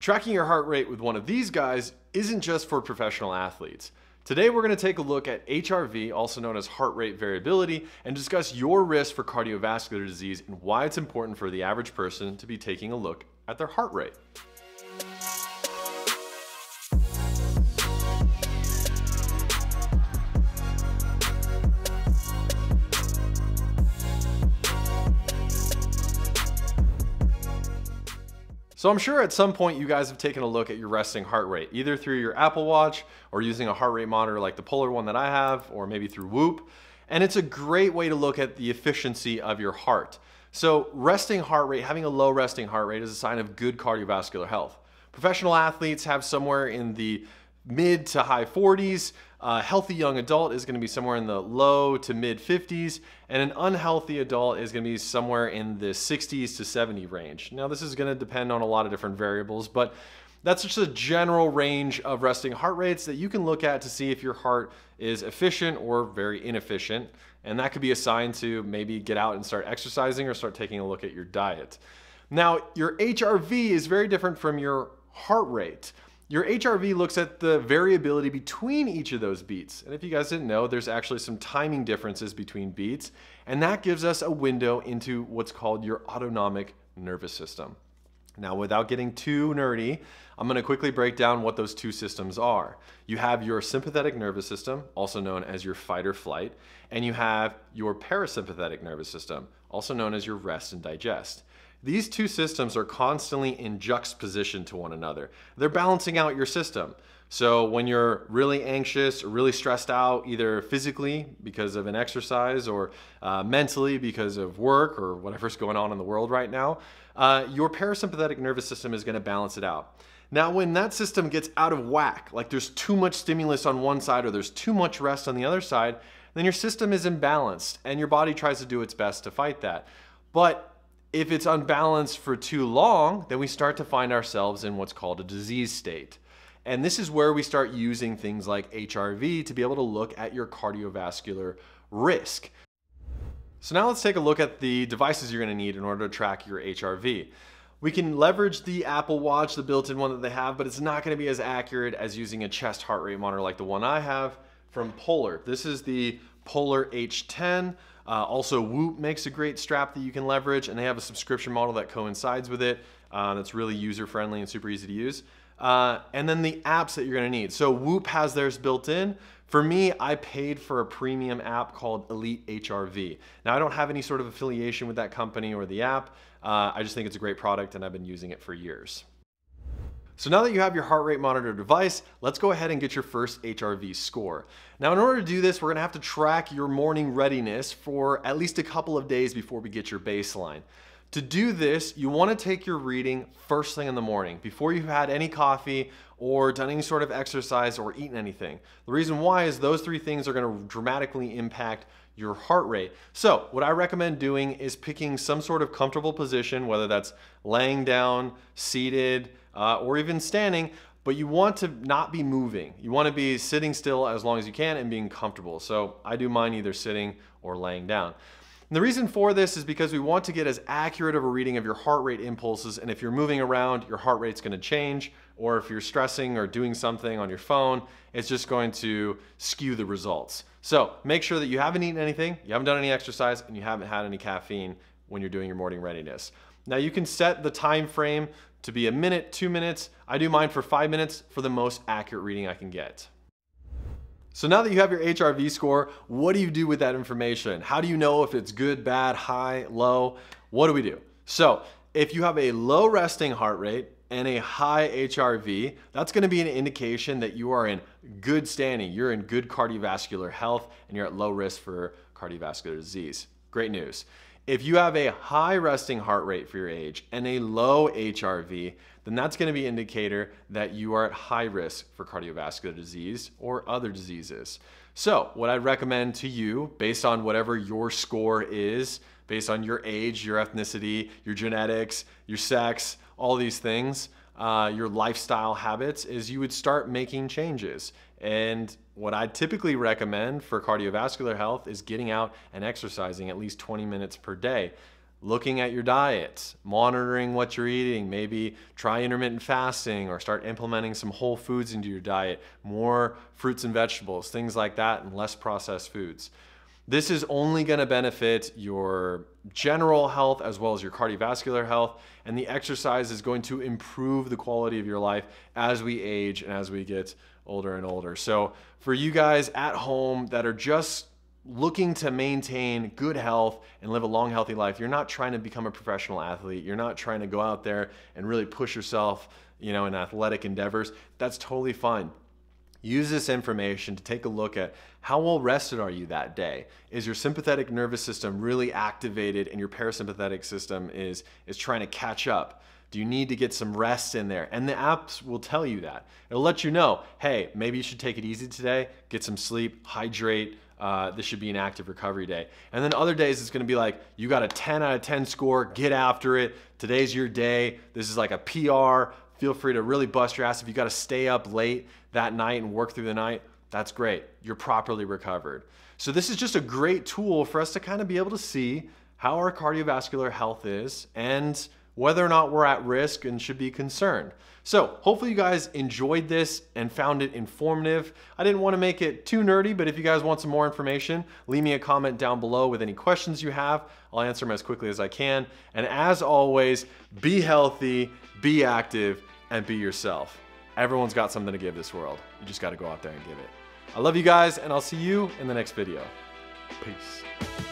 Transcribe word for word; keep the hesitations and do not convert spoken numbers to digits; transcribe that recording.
Tracking your heart rate with one of these guys isn't just for professional athletes. Today we're going to take a look at H R V, also known as heart rate variability, and discuss your risk for cardiovascular disease and why it's important for the average person to be taking a look at their heart rate. So I'm sure at some point you guys have taken a look at your resting heart rate, either through your Apple Watch or using a heart rate monitor like the Polar one that I have, or maybe through Whoop. And it's a great way to look at the efficiency of your heart. So resting heart rate, having a low resting heart rate, is a sign of good cardiovascular health. Professional athletes have somewhere in the mid to high forties. A healthy young adult is going to be somewhere in the low to mid fifties, and an unhealthy adult is going to be somewhere in the sixties to seventy range. Now this is going to depend on a lot of different variables, but that's just a general range of resting heart rates that you can look at to see if your heart is efficient or very inefficient, and that could be a sign to maybe get out and start exercising or start taking a look at your diet. Now your H R V is very different from your heart rate. Your H R V looks at the variability between each of those beats. And if you guys didn't know, there's actually some timing differences between beats, and that gives us a window into what's called your autonomic nervous system. Now, without getting too nerdy, I'm gonna quickly break down what those two systems are. You have your sympathetic nervous system, also known as your fight or flight, and you have your parasympathetic nervous system, also known as your rest and digest. These two systems are constantly in juxtaposition to one another. They're balancing out your system. So when you're really anxious or really stressed out, either physically because of an exercise or uh, mentally because of work or whatever's going on in the world right now, uh, your parasympathetic nervous system is going to balance it out. Now, when that system gets out of whack, like there's too much stimulus on one side or there's too much rest on the other side, then your system is imbalanced and your body tries to do its best to fight that. But if it's unbalanced for too long, then we start to find ourselves in what's called a disease state. And this is where we start using things like H R V to be able to look at your cardiovascular risk. So now let's take a look at the devices you're going to need in order to track your H R V. We can leverage the Apple Watch, the built-in one that they have, but it's not going to be as accurate as using a chest heart rate monitor like the one I have from Polar. This is the Polar H ten. Uh, also, Whoop makes a great strap that you can leverage, and they have a subscription model that coincides with it uh, that's really user-friendly and super easy to use. Uh, and then the apps that you're gonna need. So Whoop has theirs built in. For me, I paid for a premium app called Elite H R V. Now, I don't have any sort of affiliation with that company or the app. Uh, I just think it's a great product, and I've been using it for years. So now that you have your heart rate monitor device, let's go ahead and get your first H R V score. Now, in order to do this, we're gonna have to track your morning readiness for at least a couple of days before we get your baseline. To do this, you wanna take your reading first thing in the morning, before you've had any coffee or done any sort of exercise or eaten anything. The reason why is those three things are gonna dramatically impact your heart rate. So what I recommend doing is picking some sort of comfortable position, whether that's laying down, seated, Uh, or even standing, but you want to not be moving. You want to be sitting still as long as you can and being comfortable. So I do mine either sitting or laying down. And the reason for this is because we want to get as accurate of a reading of your heart rate impulses, and if you're moving around, your heart rate's going to change, or if you're stressing or doing something on your phone, it's just going to skew the results. So make sure that you haven't eaten anything, you haven't done any exercise, and you haven't had any caffeine when you're doing your morning readiness. Now you can set the time frame to be a minute, two minutes. I do mine for five minutes for the most accurate reading I can get. So now that you have your H R V score, what do you do with that information? How do you know if it's good, bad, high, low? What do we do? So if you have a low resting heart rate and a high H R V, that's going to be an indication that you are in good standing. You're in good cardiovascular health and you're at low risk for cardiovascular disease. Great news. If you have a high resting heart rate for your age and a low H R V, then that's going to be an indicator that you are at high risk for cardiovascular disease or other diseases. So what I'd recommend to you, based on whatever your score is, based on your age, your ethnicity, your genetics, your sex, all these things, uh, your lifestyle habits, is you would start making changes. And what I typically recommend for cardiovascular health is getting out and exercising at least twenty minutes per day. looking at your diet, monitoring what you're eating, maybe try intermittent fasting or start implementing some whole foods into your diet, more fruits and vegetables, things like that, and less processed foods. This is only gonna benefit your general health as well as your cardiovascular health, and the exercise is going to improve the quality of your life as we age and as we get older and older. So for you guys at home that are just looking to maintain good health and live a long, healthy life, you're not trying to become a professional athlete. You're not trying to go out there and really push yourself, you know, in athletic endeavors. That's totally fine. Use this information to take a look at how well rested are you that day? Is your sympathetic nervous system really activated and your parasympathetic system is, is trying to catch up? Do you need to get some rest in there? And the apps will tell you that. It'll let you know, hey, maybe you should take it easy today, get some sleep, hydrate. Uh, this should be an active recovery day. And then other days it's gonna be like, you got a ten out of ten score, get after it. Today's your day. This is like a P R. Feel free to really bust your ass. If you gotta stay up late that night and work through the night, that's great. You're properly recovered. So this is just a great tool for us to kind of be able to see how our cardiovascular health is and whether or not we're at risk and should be concerned. So hopefully you guys enjoyed this and found it informative. I didn't want to make it too nerdy, but if you guys want some more information, leave me a comment down below with any questions you have. I'll answer them as quickly as I can. And as always, be healthy, be active, and be yourself. Everyone's got something to give this world. You just got to go out there and give it. I love you guys, and I'll see you in the next video. Peace.